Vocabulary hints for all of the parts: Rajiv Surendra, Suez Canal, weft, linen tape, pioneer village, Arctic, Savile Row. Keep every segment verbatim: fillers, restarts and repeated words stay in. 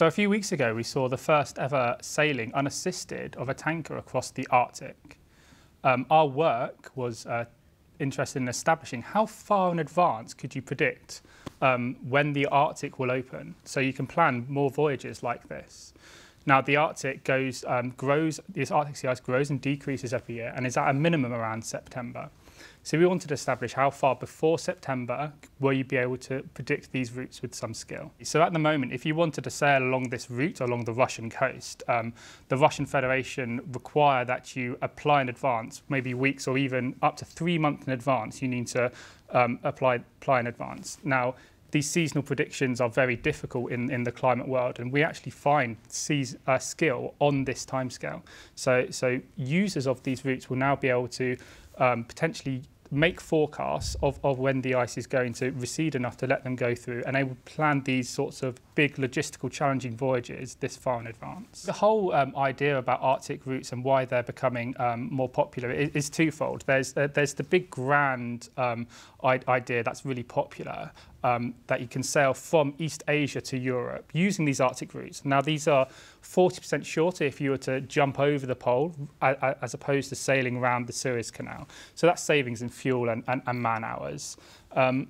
So a few weeks ago, we saw the first ever sailing unassisted of a tanker across the Arctic. Um, our work was uh, interested in establishing how far in advance could you predict um, when the Arctic will open, so you can plan more voyages like this. Now, the Arctic goes, um, grows, this Arctic sea ice grows and decreases every year and is at a minimum around September. So we wanted to establish how far before September will you be able to predict these routes with some skill. So at the moment, if you wanted to sail along this route along the Russian coast, um, the Russian Federation require that you apply in advance, maybe weeks or even up to three months in advance. You need to um, apply, apply in advance. Now, these seasonal predictions are very difficult in, in the climate world, and we actually find uh, skill on this timescale. So, so users of these routes will now be able to um, potentially make forecasts of, of when the ice is going to recede enough to let them go through, and they will plan these sorts of big logistical challenging voyages this far in advance. The whole um, idea about Arctic routes and why they're becoming um, more popular is, is twofold. There's, uh, there's the big grand um, idea that's really popular, um, that you can sail from East Asia to Europe using these Arctic routes. Now, these are forty percent shorter if you were to jump over the pole as opposed to sailing around the Suez Canal. So that's savings in fuel and, and, and man hours. Um,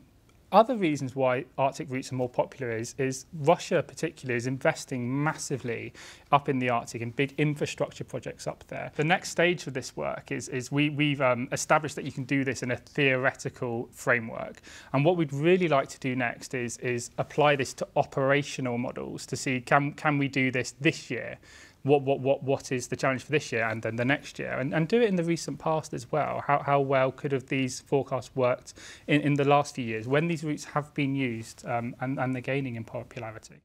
other reasons why Arctic routes are more popular is, is Russia particularly is investing massively up in the Arctic in big infrastructure projects up there. The next stage for this work is, is we, we've um, established that you can do this in a theoretical framework. And what we'd really like to do next is, is apply this to operational models to see, can, can we do this this year? What, what, what, what is the challenge for this year and then the next year? And, and do it in the recent past as well. How, how well could have these forecasts worked in, in the last few years when these routes have been used um, and, and they're gaining in popularity?